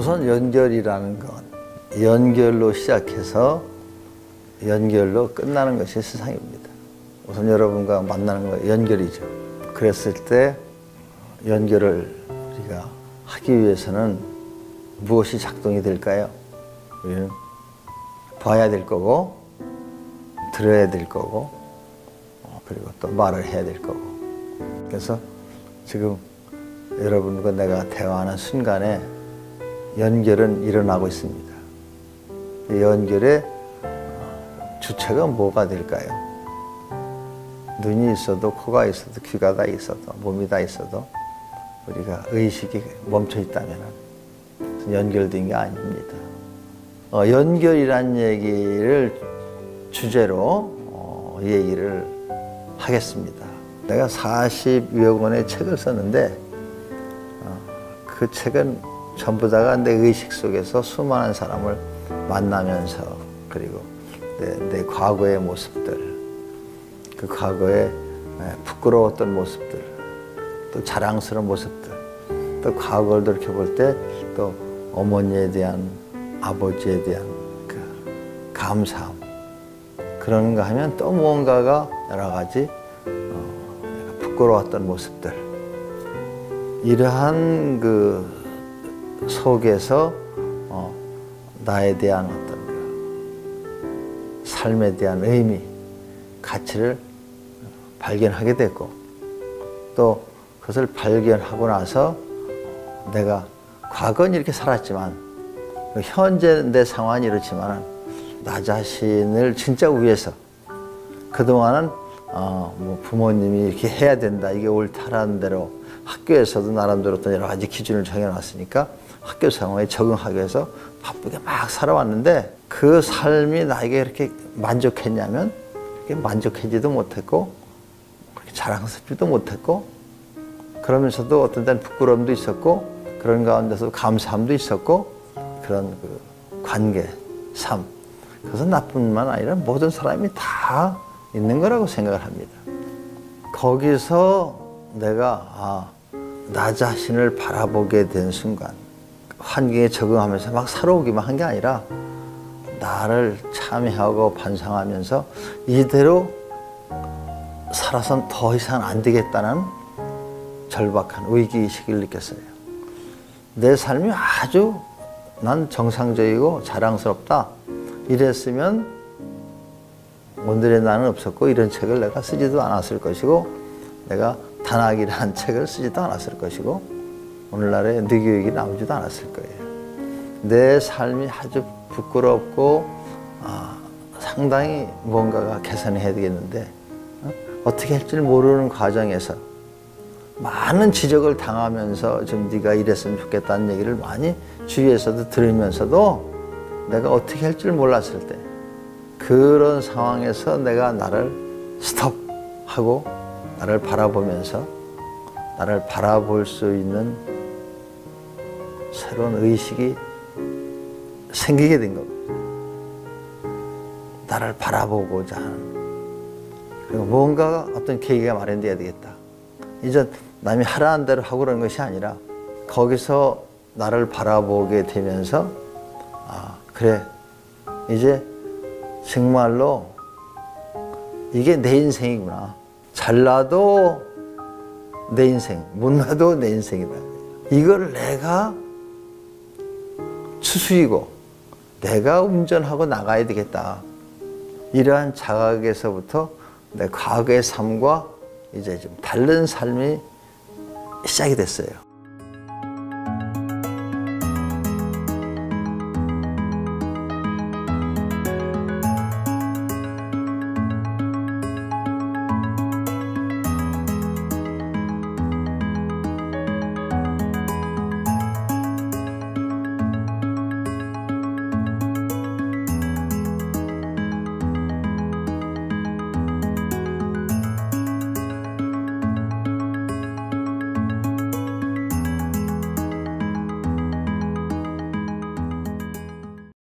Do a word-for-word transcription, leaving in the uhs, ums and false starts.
우선 연결이라는 건 연결로 시작해서 연결로 끝나는 것이 세상입니다. 우선 여러분과 만나는 건 연결이죠. 그랬을 때 연결을 우리가 하기 위해서는 무엇이 작동이 될까요? 우리는 봐야 될 거고, 들어야 될 거고, 그리고 또 말을 해야 될 거고. 그래서 지금 여러분과 내가 대화하는 순간에 연결은 일어나고 있습니다. 연결의 주체가 뭐가 될까요? 눈이 있어도, 코가 있어도, 귀가 다 있어도, 몸이 다 있어도 우리가 의식이 멈춰 있다면 연결된 게 아닙니다. 어, 연결이란 얘기를 주제로 어, 얘기를 하겠습니다. 내가 사십여 권의 책을 썼는데 어, 그 책은 전부 다가 내 의식 속에서 수많은 사람을 만나면서, 그리고 내, 내 과거의 모습들, 그 과거의 부끄러웠던 모습들, 또 자랑스러운 모습들, 또 과거를 돌이켜 볼 때 또 어머니에 대한, 아버지에 대한 그 감사함, 그런가 하면 또 무언가가 여러 가지 어, 부끄러웠던 모습들, 이러한 그 속에서 어, 나에 대한 어떤 그 삶에 대한 의미, 가치를 발견하게 됐고, 또 그것을 발견하고 나서 내가 과거는 이렇게 살았지만 현재 내 상황이 이렇지만 나 자신을 진짜 위해서 그동안은 어, 뭐 부모님이 이렇게 해야 된다, 이게 옳다라는 대로 학교에서도 나름대로 어떤 여러 가지 기준을 정해놨으니까 학교 상황에 적응하기 위해서 바쁘게 막 살아왔는데, 그 삶이 나에게 이렇게 만족했냐면 그렇게 만족하지도 못했고, 그렇게 자랑스럽지도 못했고, 그러면서도 어떤 때는 부끄러움도 있었고, 그런 가운데서 감사함도 있었고, 그런 그 관계, 삶, 그것은 나뿐만 아니라 모든 사람이 다 있는 거라고 생각을 합니다. 거기서 내가 아, 나 자신을 바라보게 된 순간, 환경에 적응하면서 막 살아오기만 한 게 아니라 나를 참회하고 반성하면서 이대로 살아선 더 이상 안 되겠다는 절박한 위기의식을 느꼈어요. 내 삶이 아주 난 정상적이고 자랑스럽다, 이랬으면 오늘의 나는 없었고, 이런 책을 내가 쓰지도 않았을 것이고, 내가 단학이라는 책을 쓰지도 않았을 것이고, 오늘날의 느교육이 나오지도 않았을 거예요. 내 삶이 아주 부끄럽고 아, 상당히 뭔가가 개선해야 되겠는데 어? 어떻게 할지 모르는 과정에서 많은 지적을 당하면서 좀 네가 이랬으면 좋겠다는 얘기를 많이 주위에서도 들으면서도 내가 어떻게 할 줄 몰랐을 때, 그런 상황에서 내가 나를 스톱하고 나를 바라보면서 나를 바라볼 수 있는 새로운 의식이 생기게 된 겁니다. 나를 바라보고자 하는, 그리고 뭔가 어떤 계기가 마련돼야 되겠다. 이제 남이 하라는 대로 하고 그런 것이 아니라 거기서 나를 바라보게 되면서 아, 그래, 이제 정말로 이게 내 인생이구나. 잘나도 내 인생, 못나도 내 인생이다. 이걸 내가 추스리고 내가 운전하고 나가야 되겠다. 이러한 자각에서부터 내 과거의 삶과 이제 좀 다른 삶이 시작이 됐어요.